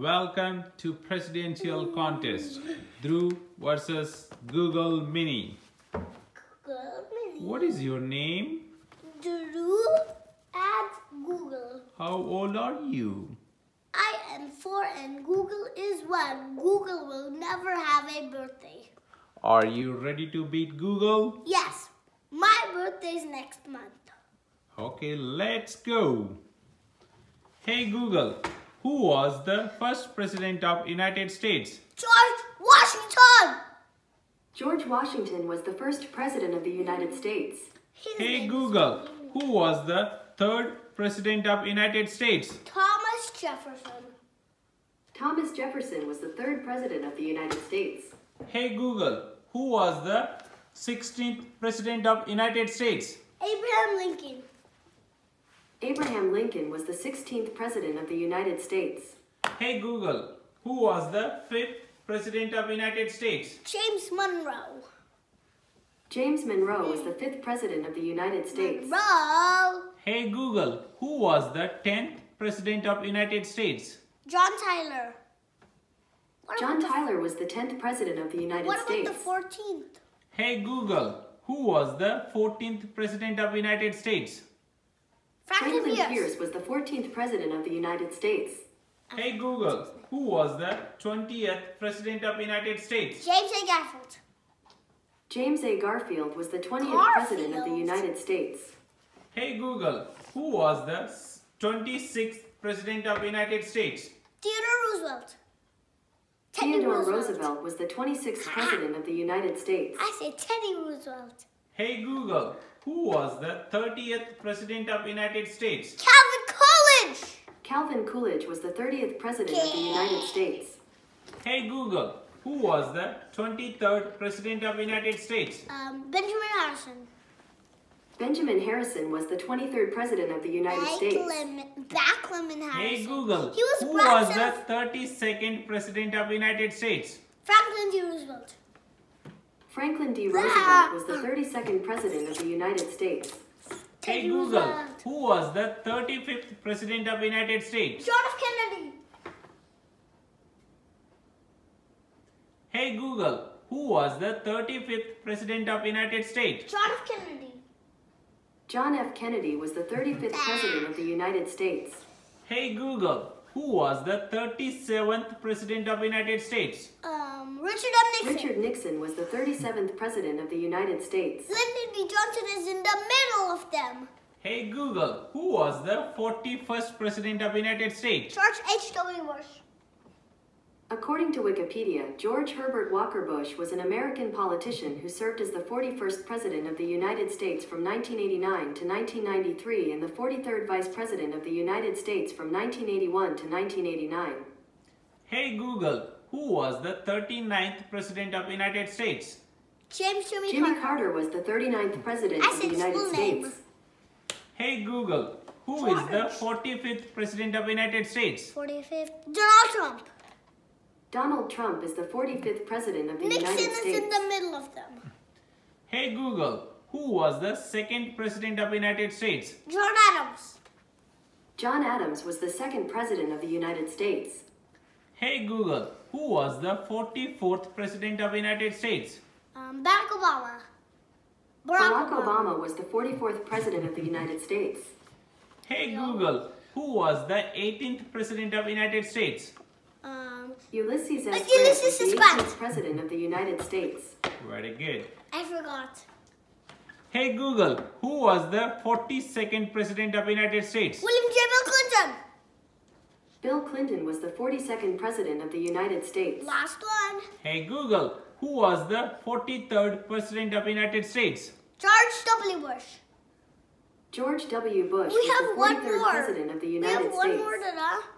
Welcome to Presidential Contest, Drew versus Google Mini. Google Mini. What is your name? Drew at Google. How old are you? I am 4 and Google is 1. Google will never have a birthday. Are you ready to beat Google? Yes. My birthday is next month. Okay, let's go. Hey Google. Who was the first president of United States? George Washington! George Washington was the first president of the United States. Hey Google, who was the third president of United States? Thomas Jefferson. Thomas Jefferson was the third president of the United States. Hey Google, who was the 16th president of United States? Abraham Lincoln. Abraham Lincoln was the 16th president of the United States. Hey Google, who was the 5th president of the United States? James Monroe. James Monroe was the 5th president of the United States. Monroe. Hey Google, who was the 10th president of the United States? John Tyler. John Tyler was the 10th president of the United States. What about the 14th? Hey Google, who was the 14th president of the United States? Franklin Pierce was the 14th president of the United States. Hey Google, who was the 20th president of the United States? James A Garfield. James A Garfield was the 20th president of the United States. Hey Google, who was the 26th president of the United States? Theodore Roosevelt. Theodore Roosevelt was the 26th president of the United States. I said Teddy Roosevelt. Hey Google, who was the 30th president of the United States? Calvin Coolidge! Calvin Coolidge was the 30th president of the United States. Hey Google, who was the 23rd president of the United States? Benjamin Harrison. Benjamin Harrison was the 23rd president of the United States. Harrison. Hey Google, who was the 32nd president of the United States? Franklin D Roosevelt. Franklin D. Roosevelt was the 32nd president of the United States. Hey Google, who was the 35th president of the United States? John F Kennedy. Hey Google, who was the 35th president of the United States? John F Kennedy. John F Kennedy was the 35th president of the United States. Hey Google, who was the 37th president of the United States? Richard M Nixon. Richard Nixon was the 37th president of the United States. Lyndon B Johnson is in the middle of them. Hey Google, who was the 41st president of the United States? George H. W Bush. According to Wikipedia, George Herbert Walker Bush was an American politician who served as the 41st president of the United States from 1989 to 1993 and the 43rd vice president of the United States from 1981 to 1989. Hey Google, who was the 39th president of the United States? James Jimmy Carter was the 39th president of the United States. Hey Google, who is the 45th president of the United States? 45th. Donald Trump. Donald Trump is the 45th president of the United States. Nixon is in the middle of them. Hey Google, who was the 2nd president of the United States? John Adams. John Adams was the 2nd president of the United States. Hey Google, who was the 44th president of the United States? Barack Obama. Barack Obama was the 44th president of the United States. Hey Google, who was the 18th president of the United States? Ulysses S. Grant was the 18th president of the United States. Very good. I forgot. Hey Google, who was the 42nd president of the United States? William J. Clinton. Bill Clinton was the 42nd president of the United States. Last one. Hey Google, who was the 43rd president of the United States? George W. Bush. George W. Bush was the 43rd president of the United States. We have one more,